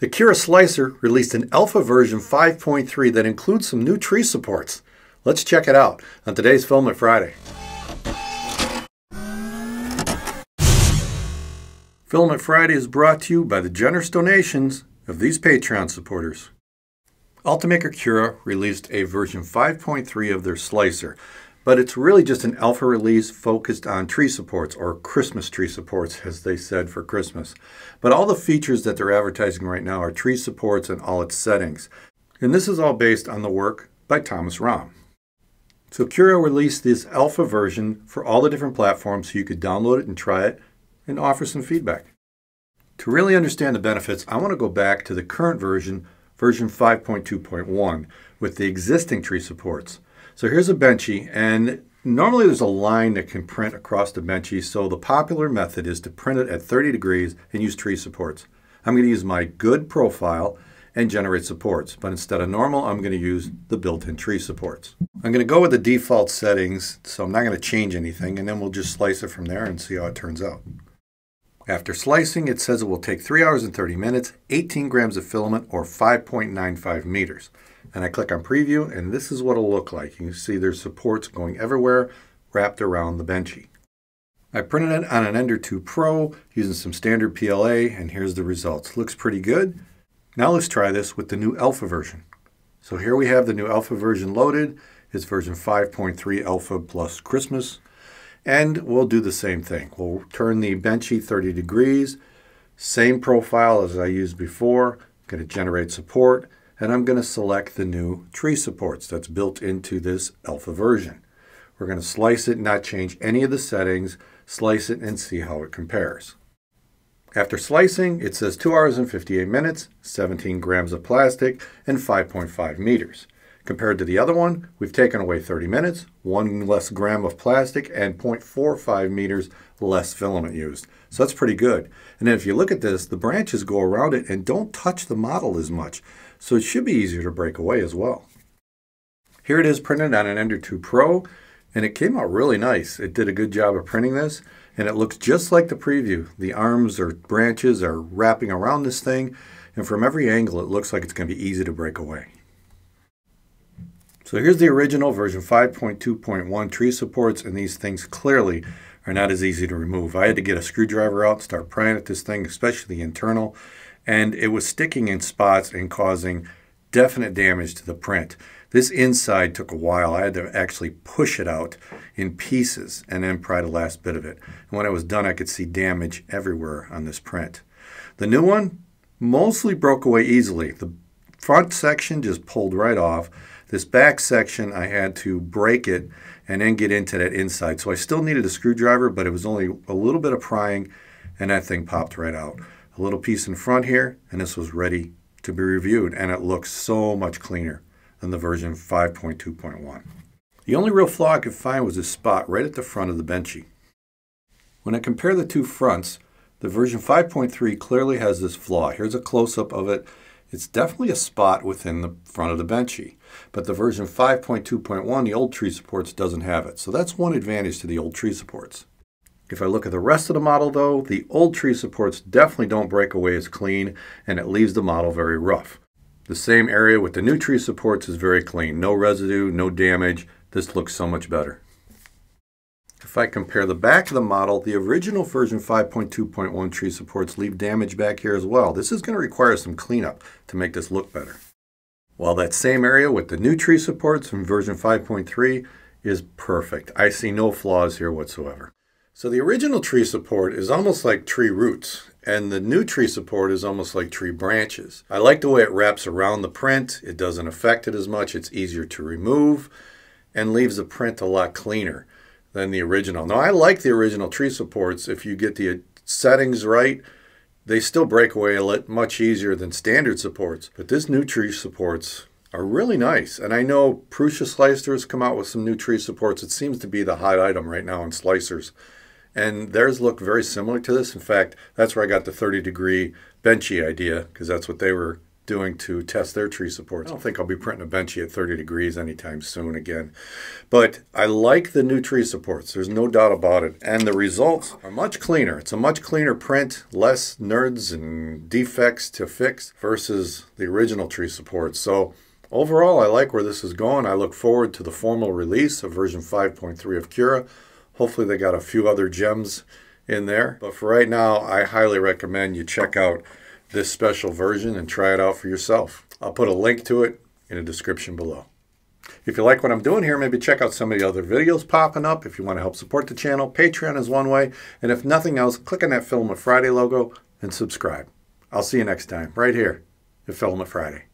The Cura slicer released an alpha version 5.3 that includes some new tree supports. Let's check it out on today's Filament Friday. Filament Friday is brought to you by the generous donations of these Patreon supporters. Ultimaker Cura released a version 5.3 of their slicer, but it's really just an alpha release focused on tree supports, or Christmas tree supports as they said for Christmas. But all the features that they're advertising right now are tree supports and all its settings. And this is all based on the work by Thomas Rahm. So Cura released this alpha version for all the different platforms so you could download it and try it and offer some feedback. To really understand the benefits, I want to go back to the current version 5.2.1 with the existing tree supports. So here's a Benchy, and normally there's a line that can print across the Benchy, so the popular method is to print it at 30 degrees and use tree supports. I'm going to use my good profile and generate supports, but instead of normal I'm going to use the built-in tree supports. I'm going to go with the default settings, so I'm not going to change anything, and then we'll just slice it from there and see how it turns out. After slicing, it says it will take 3 hours and 30 minutes, 18 grams of filament, or 5.95 meters. And I click on preview, and this is what it'll look like. You can see there's supports going everywhere, wrapped around the Benchy. I printed it on an Ender 2 Pro using some standard PLA, and here's the results. Looks pretty good. Now let's try this with the new alpha version. So here we have the new alpha version loaded. It's version 5.3 alpha plus Christmas. And we'll do the same thing. We'll turn the Benchy 30 degrees, same profile as I used before. I'm going to generate support, and I'm going to select the new tree supports that's built into this alpha version. We're going to slice it, not change any of the settings, slice it and see how it compares. After slicing, it says 2 hours and 58 minutes, 17 grams of plastic, and 5.5 meters. Compared to the other one, we've taken away 30 minutes, 1 less gram of plastic, and 0.45 meters less filament used. So that's pretty good. And then if you look at this, the branches go around it and don't touch the model as much. So it should be easier to break away as well. Here it is printed on an Ender 2 Pro, and it came out really nice. It did a good job of printing this, and it looks just like the preview. The arms or branches are wrapping around this thing, and from every angle it looks like it's going to be easy to break away. So here's the original version 5.2.1 tree supports, and these things clearly are not as easy to remove. I had to get a screwdriver out and start prying at this thing, especially the internal, and it was sticking in spots and causing definite damage to the print. This inside took a while. I had to actually push it out in pieces and then pry the last bit of it. And when I was done, I could see damage everywhere on this print. The new one mostly broke away easily. The front section just pulled right off. This back section, I had to break it and then get into that inside. So I still needed a screwdriver, but it was only a little bit of prying, and that thing popped right out. A little piece in front here, and this was ready to be reviewed, and it looks so much cleaner than the version 5.2.1. The only real flaw I could find was this spot right at the front of the Benchy. When I compare the two fronts, the version 5.3 clearly has this flaw. Here's a close-up of it. It's definitely a spot within the front of the Benchy, but the version 5.2.1, the old tree supports, doesn't have it. So that's one advantage to the old tree supports. If I look at the rest of the model though, the old tree supports definitely don't break away as clean, and it leaves the model very rough. The same area with the new tree supports is very clean. No residue, no damage. This looks so much better. If I compare the back of the model, the original version 5.2.1 tree supports leave damage back here as well. This is going to require some cleanup to make this look better. While that same area with the new tree supports from version 5.3 is perfect. I see no flaws here whatsoever. So the original tree support is almost like tree roots, and the new tree support is almost like tree branches. I like the way it wraps around the print. It doesn't affect it as much. It's easier to remove and leaves the print a lot cleaner than the original. Now I like the original tree supports. If you get the settings right, they still break away a lot much easier than standard supports. But this new tree supports are really nice. And I know Prusa slicers come out with some new tree supports. It seems to be the hot item right now in slicers. And theirs look very similar to this. In fact, that's where I got the 30 degree Benchy idea, because that's what they were doing to test their tree supports. I don't think I'll be printing a Benchy at 30 degrees anytime soon again. But I like the new tree supports. There's no doubt about it. And the results are much cleaner. It's a much cleaner print, less nerds and defects to fix versus the original tree supports. So overall, I like where this is going. I look forward to the formal release of version 5.3 of Cura. Hopefully they got a few other gems in there. But for right now, I highly recommend you check out this special version and try it out for yourself. I'll put a link to it in the description below. If you like what I'm doing here, maybe check out some of the other videos popping up. If you want to help support the channel, Patreon is one way. And if nothing else, click on that Filament Friday logo and subscribe. I'll see you next time right here at Filament Friday.